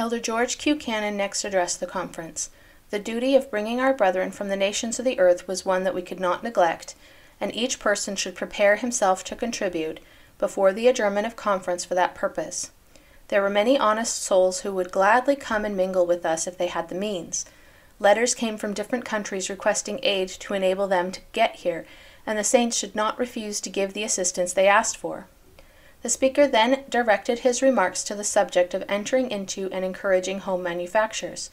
Elder George Q. Cannon next addressed the conference. The duty of bringing our brethren from the nations of the earth was one that we could not neglect, and each person should prepare himself to contribute before the adjournment of conference for that purpose. There were many honest souls who would gladly come and mingle with us if they had the means. Letters came from different countries requesting aid to enable them to get here, and the saints should not refuse to give the assistance they asked for. The speaker then directed his remarks to the subject of entering into and encouraging home manufactures.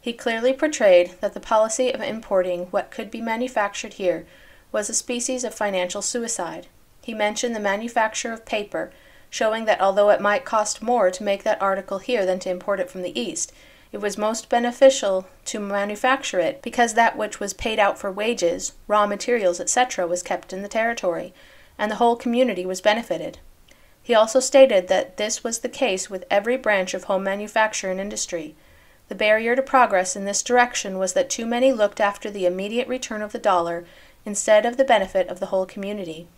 He clearly portrayed that the policy of importing what could be manufactured here was a species of financial suicide. He mentioned the manufacture of paper, showing that although it might cost more to make that article here than to import it from the East, it was most beneficial to manufacture it because that which was paid out for wages, raw materials, etc., was kept in the territory, and the whole community was benefited. He also stated that this was the case with every branch of home manufacture and industry. The barrier to progress in this direction was that too many looked after the immediate return of the dollar instead of the benefit of the whole community.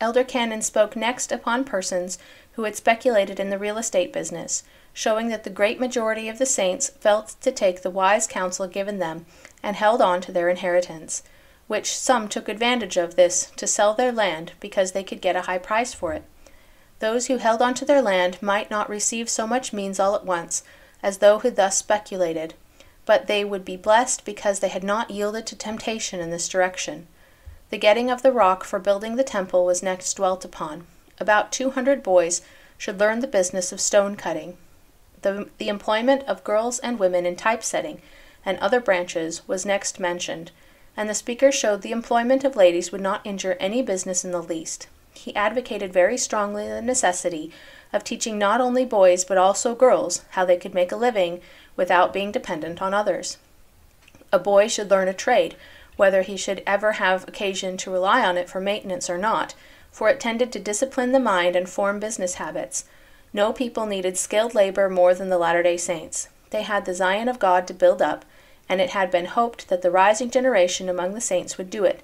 Elder Cannon spoke next upon persons who had speculated in the real estate business, showing that the great majority of the saints felt to take the wise counsel given them and held on to their inheritance, which some took advantage of this to sell their land because they could get a high price for it. Those who held on to their land might not receive so much means all at once as those who thus speculated, but they would be blessed because they had not yielded to temptation in this direction. The getting of the rock for building the temple was next dwelt upon. About 200 boys should learn the business of stone cutting. The employment of girls and women in typesetting and other branches was next mentioned, and the speaker showed the employment of ladies would not injure any business in the least. He advocated very strongly the necessity of teaching not only boys but also girls how they could make a living without being dependent on others. A boy should learn a trade, whether he should ever have occasion to rely on it for maintenance or not, for it tended to discipline the mind and form business habits. No people needed skilled labor more than the Latter-day Saints. They had the Zion of God to build up, and it had been hoped that the rising generation among the saints would do it.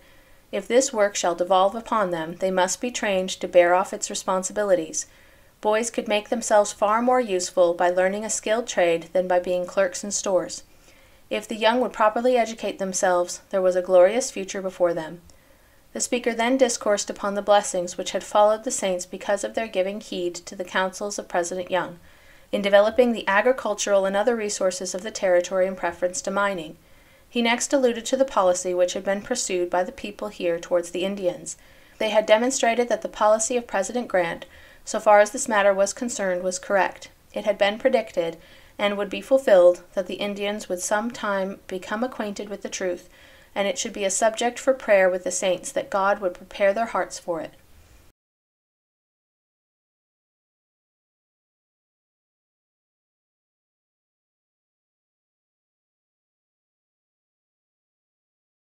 If this work shall devolve upon them, they must be trained to bear off its responsibilities. Boys could make themselves far more useful by learning a skilled trade than by being clerks in stores. If the young would properly educate themselves, there was a glorious future before them. The speaker then discoursed upon the blessings which had followed the saints because of their giving heed to the counsels of President Young, in developing the agricultural and other resources of the territory in preference to mining. He next alluded to the policy which had been pursued by the people here towards the Indians. They had demonstrated that the policy of President Grant, so far as this matter was concerned, was correct. It had been predicted, and would be fulfilled, that the Indians would some time become acquainted with the truth, and it should be a subject for prayer with the saints that God would prepare their hearts for it.